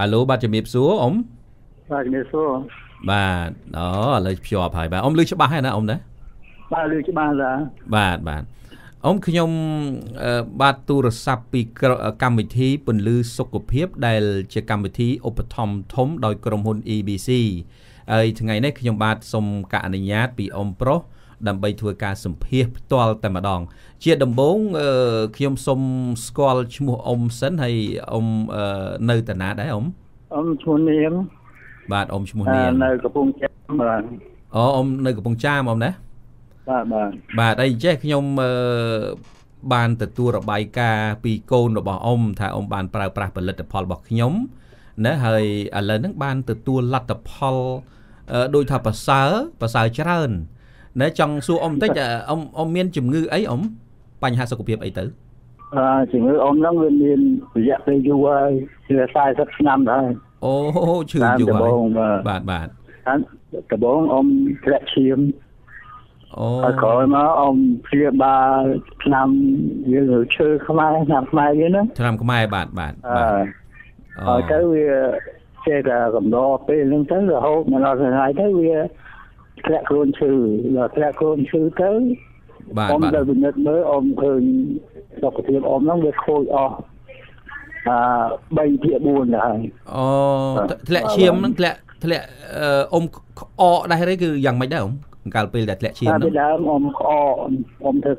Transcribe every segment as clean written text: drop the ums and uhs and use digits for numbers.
Alo, bà chìm mịp xuống ông? Bà chìm mịp xuống. Bà, đó là phiêu hợp hài bà. Ông lưu cho bà hay là ông đấy? Bà lưu cho bà là. Bà. Ông khi nhông bà tu rửa sạp bị cam vị thí bình lưu sốc của phép đài cho cam vị thí ổ thông thống đòi cổ đồng hôn EBC. Thì ngày nay khi nhông bà xong cả này nhát bị ông pro đầm bay thua ca sầm phép toal tại mà đòn. Chia đồng bốn khi ông xong school cho một ông sến hay ông nơi tà ná đấy ông? Ông chôn niệm. Bà ông chôn niệm. Nơi của bông cha mà. Ông nơi của bông cha mà ông đấy. Bà đây chắc nhóm bàn từ tu rập bài ca pi côn rồi bỏ ông thà ông bàn prà prà bật lật tập Paul bọc nhóm nè hơi ở lần nước bàn từ tu lật tập Paul đôi thà bà sớ chơn nè trong xu ông tết ông miên chùm ngư ấy ông bành hạ sau cuộc việc ấy tử chùm ngư ông nó nguyên miên dạ tây du ơi chưa sai sắp năm thôi ô chửi du ơi bạn ông sẽ chiêm. Có mà ông phía bà làm người chơi không ai làm mai cái nữa. Làm không ai bạn. Cái việc chơi là cầm đo, bây giờ lên tới rồi hôm mà nó là ngày tới việc kẹt luôn trừ là kẹt luôn trừ tới. Ông đời bình nhật mới ông thường đọc thêm ông nó được khôi bay địa buồn rồi. Lẹ chiếm lẹ ông đây đấy cứ dằn mày đấy không? Cảm ơn các bạn đã theo dõi. Ngài bị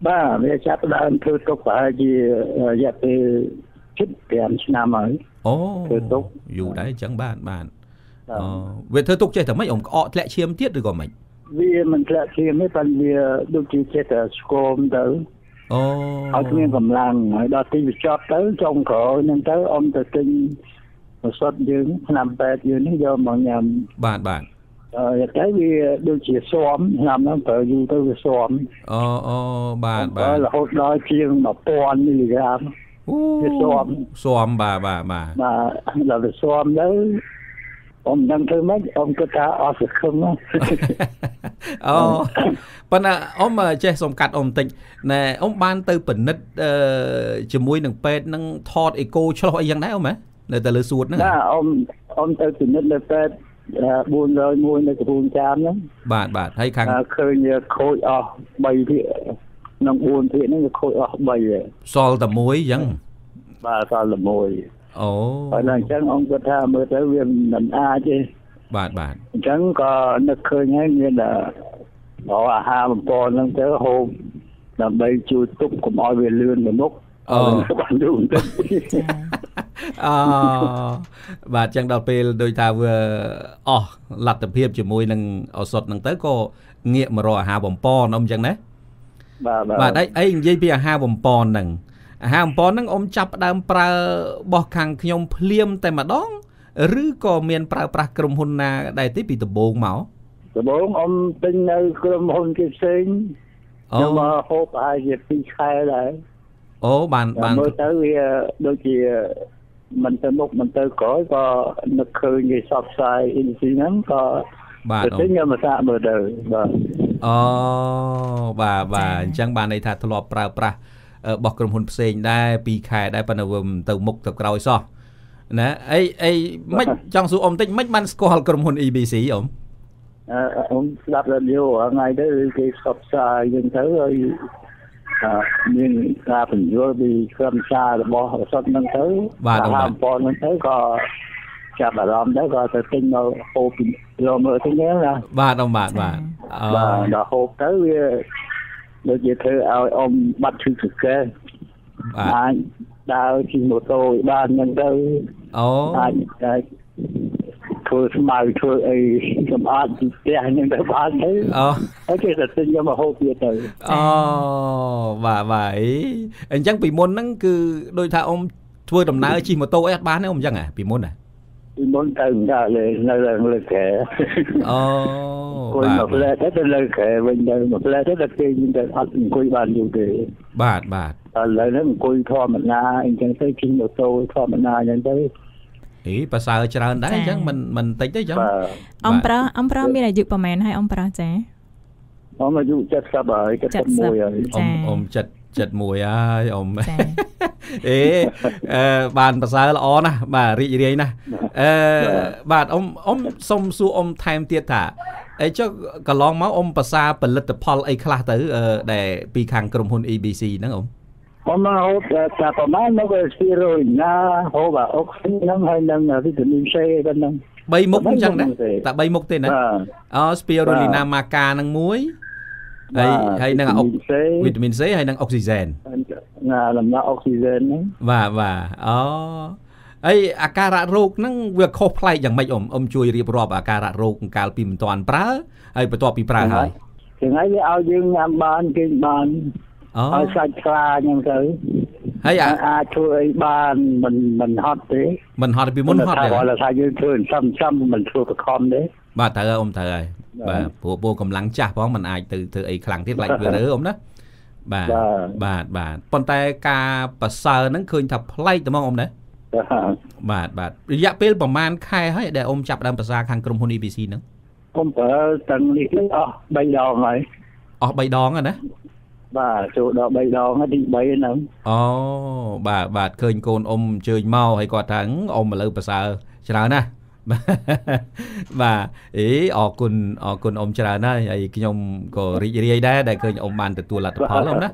ba bây giờ chắc là thưa tục phải gì giờ từ chút tiền năm mới thưa tục dù đấy chẳng bạn về thưa tục chơi thằng mấy ông ọ lẽ chiêm tiết được gọi mình vì mình lẽ chiêm mấy phần vì đôi khi chơi ở school tới ở trên cầm làng đò tìm shop tới trong cổ nên tới ông tự tin một số những làm bè những cái do mọi nhà bạn cái vì đôi chỉ xóm làm nó tự du tới xóm bạn là hốt đói chiên mà toàn như làm cái xóm bà là cái xóm đấy ông đang thấy mấy ông cứ cá ở được không á bạn ông mà chơi xóm cắt ông tịnh nè ông ban từ bình nít chỉ muối nằng pe nằng thọt eco cho loại dạng đấy không ấy nơi ta lừa suốt nữa. Ông tới từ nước ta buôn rồi mua nơi của buôn chám lắm. Bạn thấy khăn. Khơi như khôi bầy thì nó buôn thì nó khôi bầy. Sol tầm muối chẳng. Bà sol tầm muối. Phải là chẳng ông có tha mới tới viên nằm A chứ. Bạn. Chẳng có nó khơi nhé như là bỏ hà một con nó tới hôm là bầy chui túc của mọi về lươn về múc. Bạn đúng chứ. Và chẳng đọc về đôi ta vừa lặt tập hiệp chỉ môi nâng ở sọt nâng tới cô nghiệm mà rồi hà bồng pon ông chẳng đấy và đấy ấy dây bia hà bồng pon nâng ông chập đam pra bọc hàng khi ông liêm tại mà đón rứ có miền pra pra cầm hôn na đại tiếp bị tập bốn máu tập bốn ông tinh nơi cầm hôn kia sinh nhưng mà hộp ai dịp đi khai lại mới tới đôi khi mình tới một mình tới cõi có nó khơi người sọt sai in xí ngắn có tới nhưng mà xa mở đời bà chẳng bà này thà thua lọp pra bọc cầm hồn xênh đai pi khai đai pan vườn từ mục từ cầu so nè ấy mấy trong số ông tích mấy ban score cầm hồn EBC ông đáp là điều ngày đấy cái sọt sai nhưng tới nhưng ra phần vô đi cơm xa là bỏ sốt nâng tới và làm bò nâng tới có chả bà rõm đấy có tự tin đâu hộp rồi mới thấy nhớ ra ba đồng bạn và đó hộp tới được gì thưa ông bắt chữ thực kê anh đào trên một tôi ba nâng tới anh thôi mai thôi ấy làm ăn để anh em làm ăn đấy. Ở cái là tin nhưng mà hộp biệt rồi. Và vậy anh chẳng bị môn nắng cứ đôi thà ông thưa đồng nai chỉ một tô ấy bán đấy ông chẳng à bị môn à. Môn tầng ra lên là lời kể. Coi một lẽ thế là lời kể mình đây một lẽ thế là tiền mình đây ăn coi bàn nhiều kể. Bạt. Lời đấy mình coi thò mình na anh chẳng thấy chỉ một tô thò mình na anh thấy. Ý bà sao chẳng đấy chẳng mình tính đấy chẳng ông pro biết là dự bà mẹn hay ông pro trẻ ông là dự chất sắp rồi chất mùi rồi ông chất mùi ơi ông ê bàn bà sao là ó nè bà rị gì nè bà ông xong xu ông time tiết thả ấy cho cả lòng máu ông bà sao bà lịch tập Paul ấy khá tới để bị kháng cầm hôn EBC đúng không hôm mà hộp ta có máy nó về xì rồi na hộp à ốc năm hai năm là vitamin C bên năm bay mốc cũng chẳng đấy tại bay mốc tên đấy spirulina maca năng muối hay năng ốc vitamin C hay năng oxygen là làm ra oxygen đấy và ấy akara rok năng việc khô phai chẳng mấy ông chui riệp rọp akara rok cà pim toàn prá hay bờ to pim prá hay thì ngay với ao dương làm bàn kinh bàn ở sạch ra nhưng tới hay thôi ban mình hot đấy mình hot vì muốn hot gọi là sao như thường xăm mình thua cái con đấy bà thợ ông thợ ơi bà bố cầm lắng chả bó mình ai từ ấy khẳng thiết lạnh vừa đỡ ông đó bà con tay ca bà sờ nắng khơi thập play tụi ông đấy bà dạ biết bà man khai hết để ông chập đang bà ra hàng cầm hôn EBC nữa ông ở tầng đi bay đòn rồi bay đòn rồi đó bà chỗ đó bay đó nó đi bay nữa. Bà khơi con ông chơi mau hay có thắng ông mà lơ bà sao chờ nè bà ý ở con ông chờ nè ấy cái ông có ri đấy để khơi ông bàn từ tua là tập phó lắm đó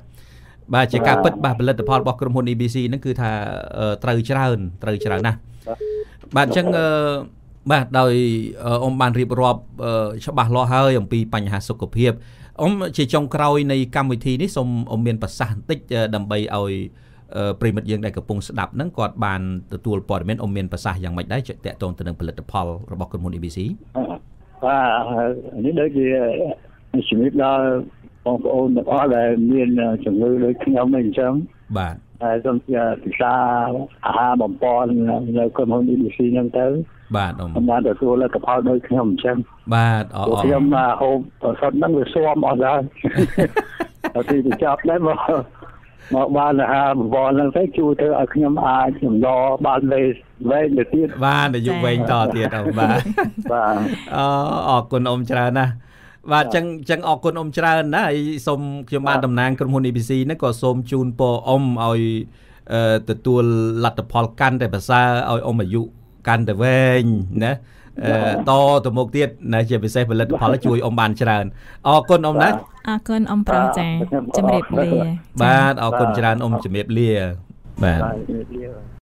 bà chỉ cả bật bà lên tập phó bọc cầm hôn EBC nó cứ thà trời chờ nè bà chẳng bà đời ông bàn riệp rọp cho bà lo hơi ông pi bành hạ sốc cục hiệp ông chỉ trong còi này cam vị thi đấy xong ông miền Bắc sản tích đầm bay ở Primet dương đại cập Pung Sđap nắng quạt bàn tour Parliament ông miền Bắc sản dạng mạnh đấy chạy toàn từ đường Paul Robert Conmon EBC và những đấy thì chỉ biết là ông ôn được ở lại miền trường ngư đấy khi ông mình chấm bà trong từ xa bồng pon là Conmon EBC năm tới bà ông đã được tour là cập Paul đôi khi ông chấm bà khi ông hôm còn đang được xôm ở đây thì chập đấy mà ba là vợ đang phải chui tới ở khi mà ai chồng lo ban về được tiền ba để dùng về tỏ tiền ông bà còn ông cha na và chẳng còn ông cha na ấy xôm khi mà đầm nàng cầm hôn EBC nó có xôm chun po ông ơi từ tour lật tập Paul can để bà sa ơi ông mà dụ can để về nè to từ một tiết này chỉ bị xe về lật pháo chui ông bàn tràn con ông đấy con ông pro trẻ chấm đẹp lìa ba con tràn ông chấm đẹp lìa